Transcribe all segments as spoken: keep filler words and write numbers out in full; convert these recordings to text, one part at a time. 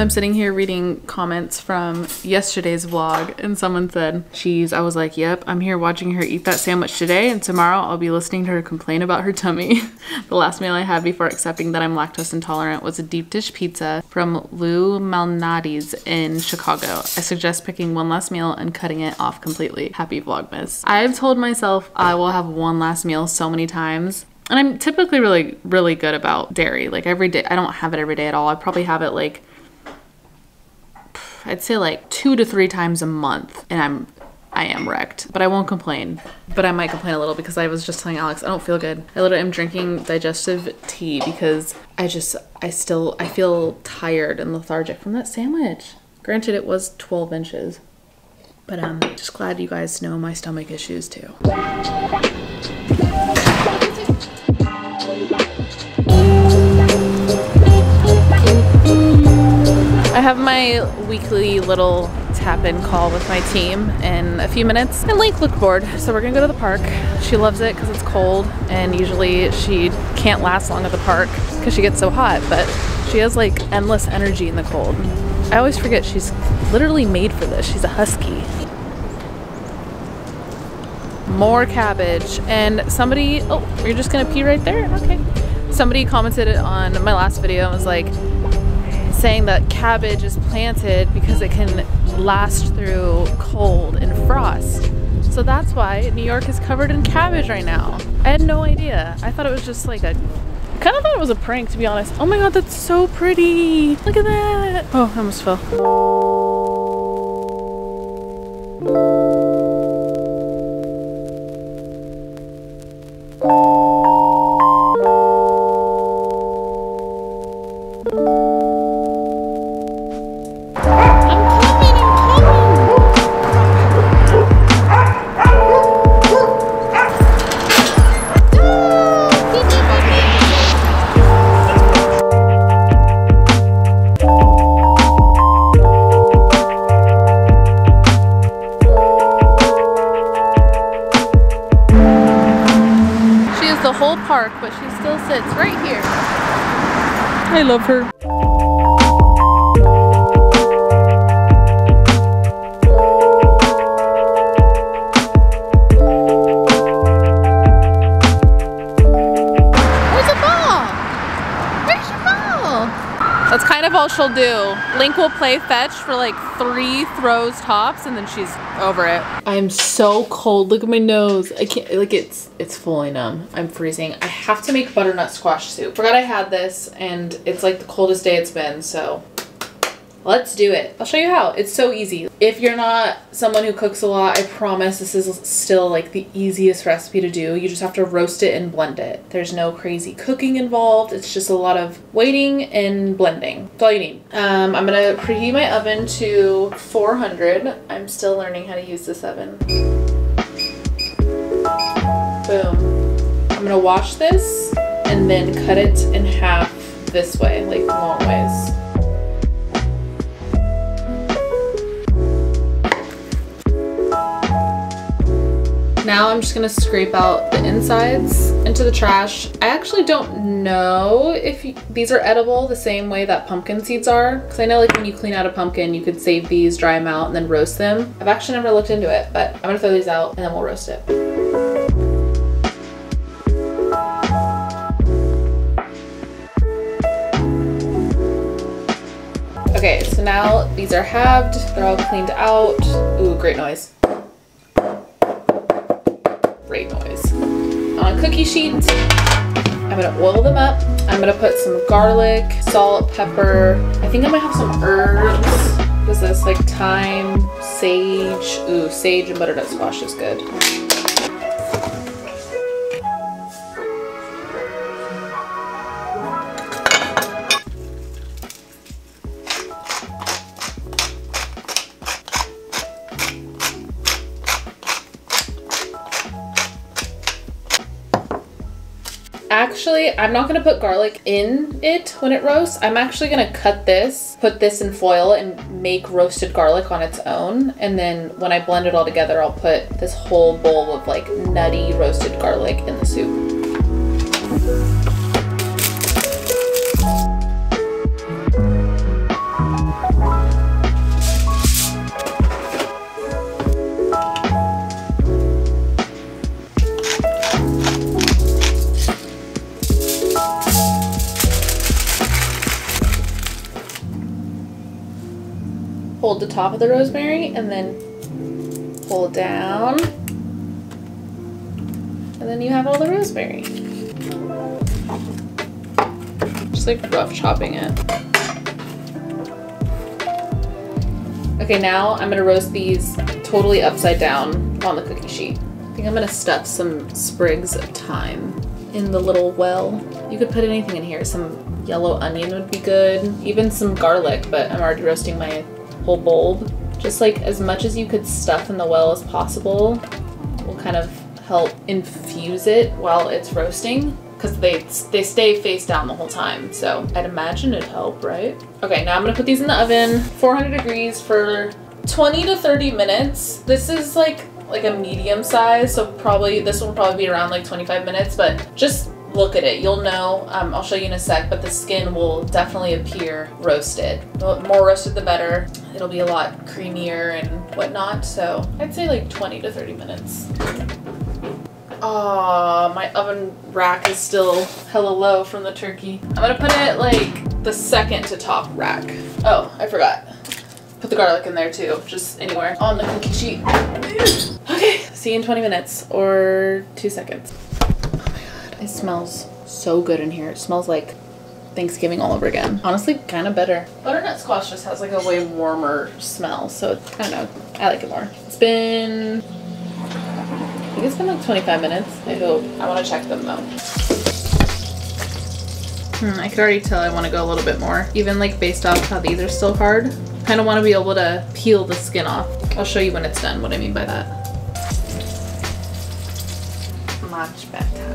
So I'm sitting here reading comments from yesterday's vlog, and someone said cheese. I was like, yep, I'm here watching her eat that sandwich today, and tomorrow I'll be listening to her complain about her tummy. The last meal I had before accepting that I'm lactose intolerant was a deep dish pizza from Lou Malnati's in Chicago. I suggest picking one last meal and cutting it off completely. Happy Vlogmas. I've told myself I will have one last meal so many times. And I'm typically really, really good about dairy. Like every day, I don't have it every day at all. I probably have it like, I'd say like two to three times a month, and I'm, I am wrecked, but I won't complain. But I might complain a little because I was just telling Alex, I don't feel good. I literally am drinking digestive tea because I just, I still, I feel tired and lethargic from that sandwich. Granted, it was twelve inches, but I'm just glad you guys know my stomach issues too. I have my weekly little tap-in call with my team in a few minutes, and Link looked bored, so we're gonna go to the park. She loves it because it's cold, and usually she can't last long at the park because she gets so hot, but she has like endless energy in the cold. I always forget she's literally made for this. She's a husky. More cabbage. And somebody, oh, you're just gonna pee right there? Okay. Somebody commented on my last video and was like, saying that cabbage is planted because it can last through cold and frost. So that's why New York is covered in cabbage right now. I had no idea. I thought it was just like a, kind of thought it was a prank, to be honest. Oh my God, that's so pretty. Look at that. Oh, I almost fell. Park, but she still sits right here. I love her. Where's the ball? Where's your ball? That's kind of all she'll do. Link will play fetch for like three throws tops, and then she's over it. I'm so cold. Look at my nose. I can't, like it's it's fully numb. I'm freezing. I have to make butternut squash soup. Forgot I had this, and it's like the coldest day it's been, so let's do it. I'll show you how. It's so easy. If you're not someone who cooks a lot, I promise this is still like the easiest recipe to do. You just have to roast it and blend it. There's no crazy cooking involved. It's just a lot of waiting and blending. That's all you need. Um, I'm gonna preheat my oven to four hundred. I'm still learning how to use this oven. Boom. I'm gonna wash this and then cut it in half this way, like long ways. Now I'm just gonna scrape out the insides into the trash. I actually don't know if you, these are edible the same way that pumpkin seeds are, because I know like when you clean out a pumpkin, you could save these, dry them out, and then roast them. I've actually never looked into it, but I'm gonna throw these out and then we'll roast it. Okay, so now these are halved, they're all cleaned out. Ooh, great noise. Great noise. On a cookie sheet, I'm gonna oil them up. I'm gonna put some garlic, salt, pepper. I think I might have some herbs. What is this? Like thyme, sage. Ooh, sage and butternut squash is good. Actually, I'm not gonna put garlic in it when it roasts. I'm actually gonna cut this, put this in foil, and make roasted garlic on its own. And then when I blend it all together, I'll put this whole bowl of like nutty roasted garlic in the soup. hold the top of the rosemary and then pull down, and then you have all the rosemary. Just like rough chopping it. Okay, now I'm gonna roast these totally upside down on the cookie sheet. I think I'm gonna stuff some sprigs of thyme in the little well. You could put anything in here. Some yellow onion would be good, even some garlic, but I'm already roasting my whole bulb. Just like as much as you could stuff in the well as possible will kind of help infuse it while it's roasting, because they, they stay face down the whole time, so I'd imagine it'd help, right? Okay, now I'm gonna put these in the oven, four hundred degrees for twenty to thirty minutes. This is like like a medium size, so probably, this will probably be around like twenty-five minutes, but just look at it, you'll know. Um, I'll show you in a sec, but the skin will definitely appear roasted. The more roasted the better. It'll be a lot creamier and whatnot, so I'd say like twenty to thirty minutes. Oh, my oven rack is still hella low from the turkey. I'm gonna put it like the second to top rack. Oh, I forgot. Put the garlic in there too, just anywhere on the cookie sheet. Okay, see you in twenty minutes or two seconds. Oh my God, it smells so good in here. It smells like Thanksgiving all over again. Honestly, kind of better. Butternut squash just has like a way warmer smell, so I don't know, I like it more. It's been, I think it's been like twenty-five minutes, I hope. I want to check them though. Hmm, I could already tell I want to go a little bit more, even like based off how these are still hard. Kind of want to be able to peel the skin off. I'll show you when it's done what I mean by that. Much better.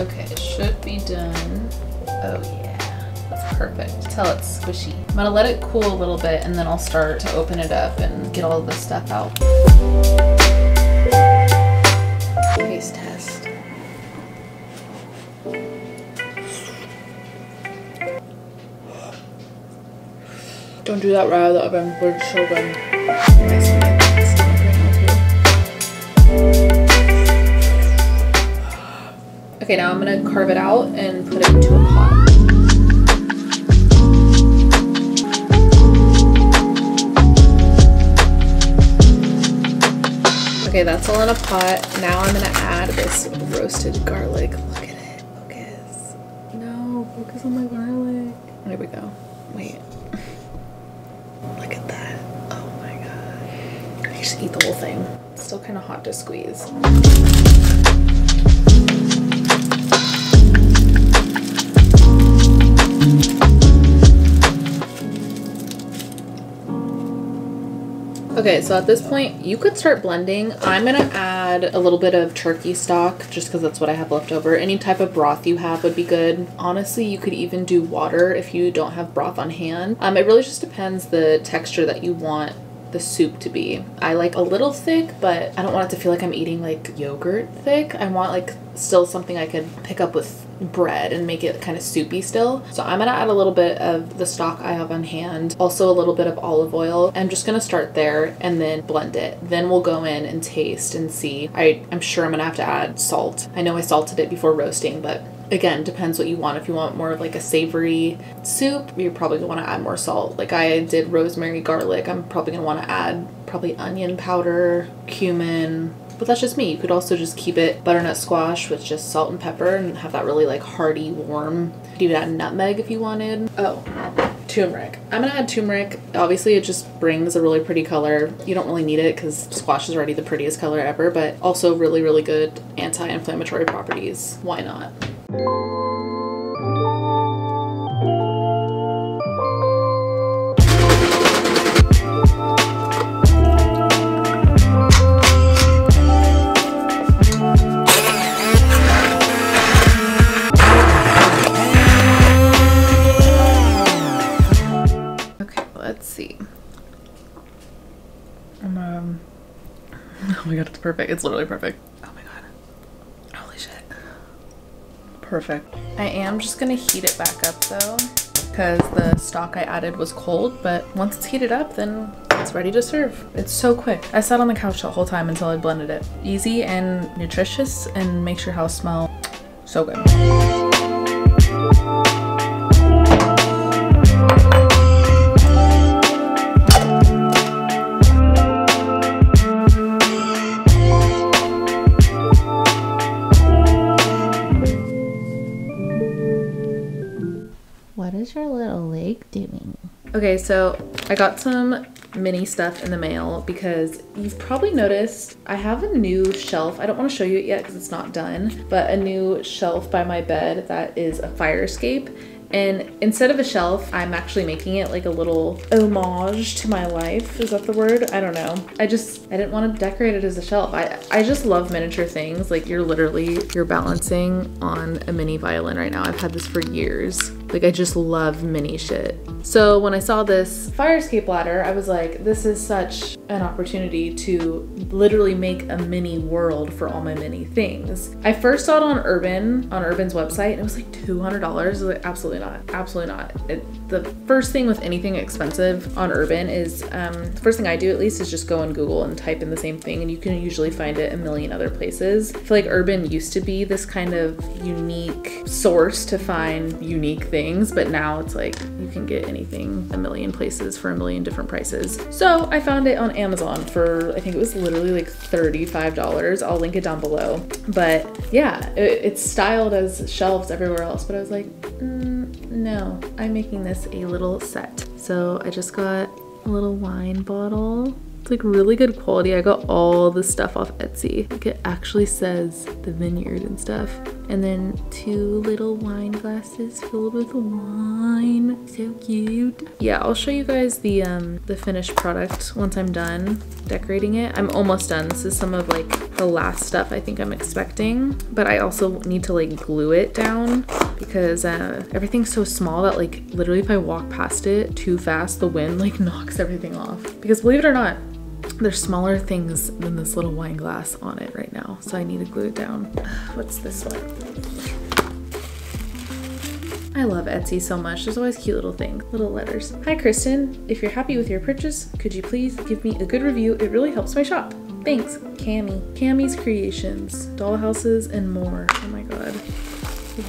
Okay, it should be done. Oh yeah. Perfect. Till it's squishy. I'm gonna let it cool a little bit and then I'll start to open it up and get all of this stuff out. Taste test. Don't do that right out of the oven. We're so good. Okay, now I'm gonna carve it out and put it into a pot. Okay, that's all in a pot. Now I'm gonna add this roasted garlic. Look at it, focus. No, focus on my garlic. There we go, wait. Look at that, oh my God. I should eat the whole thing. It's still kinda hot to squeeze. Okay, so at this point, you could start blending. I'm gonna add a little bit of turkey stock just because that's what I have left over. Any type of broth you have would be good. Honestly, you could even do water if you don't have broth on hand. Um, it really just depends the texture that you want the soup to be. I like a little thick, but I don't want it to feel like I'm eating like yogurt thick. I want like still something I could pick up with bread and make it kind of soupy still. So I'm gonna add a little bit of the stock I have on hand, also a little bit of olive oil. I'm just gonna start there and then blend it. Then we'll go in and taste and see. I, I'm sure I'm gonna have to add salt. I know I salted it before roasting, but again, depends what you want. If you want more of like a savory soup, you're probably gonna wanna add more salt. Like I did rosemary garlic, I'm probably gonna wanna add probably onion powder, cumin, but that's just me. You could also just keep it butternut squash with just salt and pepper and have that really like hearty, warm. You could even add nutmeg if you wanted. Oh, turmeric. I'm gonna add turmeric. Obviously it just brings a really pretty color. You don't really need it because squash is already the prettiest color ever, but also really, really good anti-inflammatory properties. Why not? Perfect. It's literally perfect. Oh my God. Holy shit. Perfect. I am just gonna heat it back up though, because the stock I added was cold, but once it's heated up, then it's ready to serve. It's so quick. I sat on the couch the whole time until I blended it. Easy and nutritious and makes your house smell so good. is your little leg doing? Okay, so I got some mini stuff in the mail because you've probably noticed I have a new shelf. I don't want to show you it yet because it's not done, but a new shelf by my bed that is a fire escape. And instead of a shelf, I'm actually making it like a little homage to my life. Is that the word? I don't know. I just, I didn't want to decorate it as a shelf. I, I just love miniature things. Like you're literally, you're balancing on a mini violin right now. I've had this for years. Like I just love mini shit. So when I saw this fire escape ladder, I was like, this is such an opportunity to literally make a mini world for all my mini things. I first saw it on Urban, on Urban's website, and it was like two hundred dollars. I was like, absolutely not. Not, absolutely not. It, the first thing with anything expensive on Urban is, um, the first thing I do at least is just go on Google and type in the same thing, and you can usually find it a million other places. I feel like Urban used to be this kind of unique source to find unique things, but now it's like you can get anything a million places for a million different prices. So I found it on Amazon for, I think it was literally like thirty-five dollars. I'll link it down below. But yeah, it, it's styled as shelves everywhere else, but I was like, mm, no, I'm making this a little set. So I just got a little wine bottle. It's like really good quality. I got all the stuff off Etsy. Like it actually says the vineyard and stuff. And then two little wine glasses filled with wine. So cute. Yeah, I'll show you guys the um, the finished product once I'm done decorating it. I'm almost done. This is some of like the last stuff I think I'm expecting. But I also need to like glue it down because uh, everything's so small that like literally if I walk past it too fast, the wind like knocks everything off. Because believe it or not, there's smaller things than this little wine glass on it right now, so I need to glue it down. What's this one? I love Etsy so much. There's always cute little things, little letters. Hi, Kristen. If you're happy with your purchase, could you please give me a good review? It really helps my shop. Thanks, Cammy. Cammy's Creations, dollhouses, and more. Oh my god.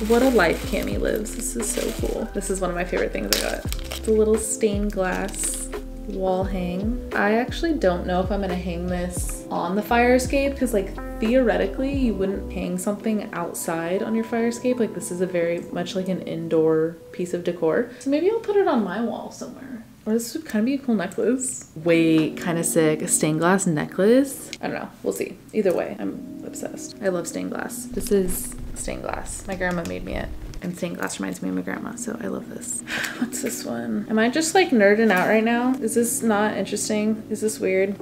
What a life Cammy lives. This is so cool. This is one of my favorite things I got. The little stained glass wall hang. I actually don't know if I'm gonna hang this on the fire escape because like theoretically you wouldn't hang something outside on your fire escape. Like this is a very much like an indoor piece of decor. So maybe I'll put it on my wall somewhere. Or this would kind of be a cool necklace. Wait, kind of sick. A stained glass necklace? I don't know. We'll see. Either way, I'm obsessed. I love stained glass. This is stained glass. My grandma made me it. And stained glass reminds me of my grandma, so I love this. What's this one? Am I just like nerding out right now? Is this not interesting? Is this weird?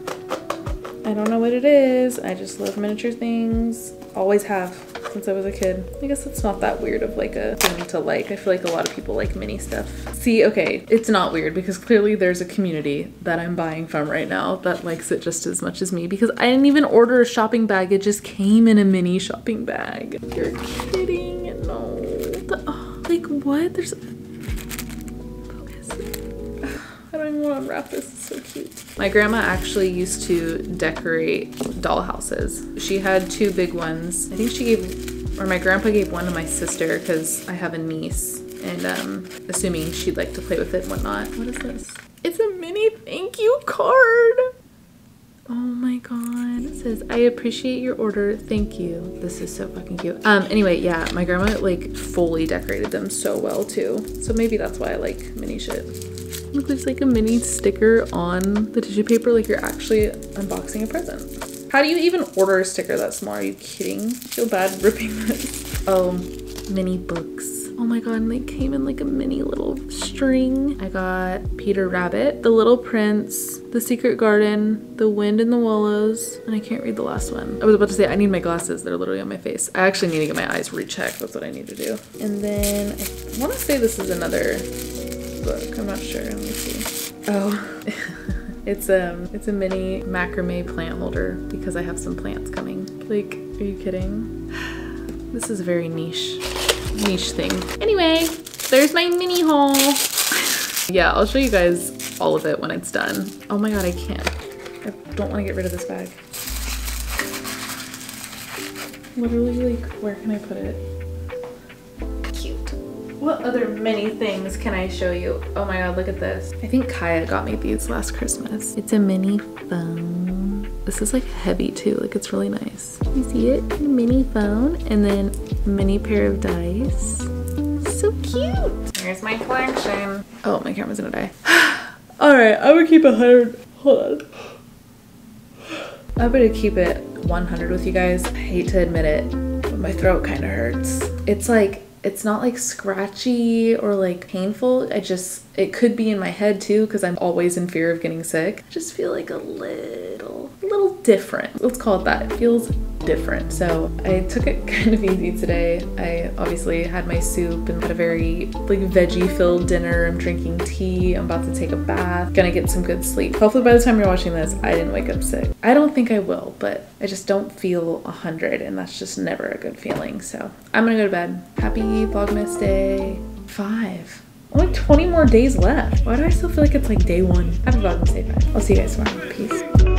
I don't know what it is. I just love miniature things. Always have since I was a kid. I guess it's not that weird of like a thing to like. I feel like a lot of people like mini stuff. See, okay, it's not weird because clearly there's a community that I'm buying from right now that likes it just as much as me because I didn't even order a shopping bag. It just came in a mini shopping bag. You're kidding. No. Oh, like what? There's focus. I don't even want to unwrap this. It's so cute. My grandma actually used to decorate dollhouses. She had two big ones. I think she gave, or my grandpa gave one to my sister because I have a niece, and um, assuming she'd like to play with it and whatnot. What is this? It's a mini thank you card. Oh my god. It says, I appreciate your order. Thank you. This is so fucking cute. Um, anyway, yeah, my grandma like fully decorated them so well too. So maybe that's why I like mini shit. Look, there's like a mini sticker on the tissue paper. Like you're actually unboxing a present. How do you even order a sticker that small? Are you kidding? I feel bad ripping this. Oh, mini books. Oh my god, and they came in like a mini little string. I got Peter Rabbit, The Little Prince, The Secret Garden, The Wind and the Wallows, and I can't read the last one. I was about to say I need my glasses. They're literally on my face. I actually need to get my eyes rechecked. That's what I need to do. And then I want to say this is another book. I'm not sure. Let me see. Oh. It's um, it's a mini macrame plant holder because I have some plants coming. Like, are you kidding? This is very niche. niche thing. Anyway, there's my mini haul. Yeah, I'll show you guys all of it when it's done. Oh my god, I can't. I don't want to get rid of this bag. Literally, like, where can I put it? Cute. What other mini things can I show you? Oh my god, look at this. I think Kaya got me these last Christmas. It's a mini phone. This is like heavy too, like it's really nice. You see it? Mini phone, and then mini pair of dice. So cute. Here's my collection. Oh, my camera's gonna die. All right, I'm gonna keep one hundred. Hold on. I'm gonna keep it one hundred with you guys. I hate to admit it, but my throat kind of hurts. It's like, it's not like scratchy or like painful. I just, it could be in my head too, because I'm always in fear of getting sick. I just feel like a little, a little different. Let's call it that. It feels different. So I took it kind of easy today. I obviously had my soup and had a very like veggie filled dinner. I'm drinking tea. I'm about to take a bath. Gonna get some good sleep. Hopefully by the time you're watching this, I didn't wake up sick. I don't think I will, but I just don't feel a hundred, and that's just never a good feeling. So I'm gonna go to bed. Happy Vlogmas day five. Only twenty more days left. Why do I still feel like it's like day one? Happy Vlogmas day five. I'll see you guys tomorrow. Peace.